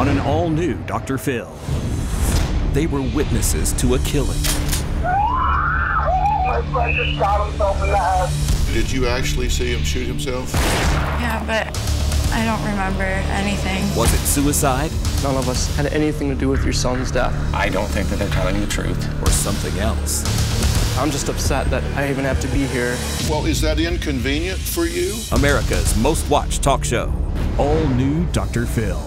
on an all-new Dr. Phil. They were witnesses to a killing. My friend just shot himself in the head. Did you actually see him shoot himself? Yeah, but I don't remember anything. Was it suicide? None of us had anything to do with your son's death. I don't think that they're telling the truth. Or something else. I'm just upset that I even have to be here. Well, is that inconvenient for you? America's most watched talk show. All new Dr. Phil.